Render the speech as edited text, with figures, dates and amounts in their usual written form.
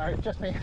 sorry, just me.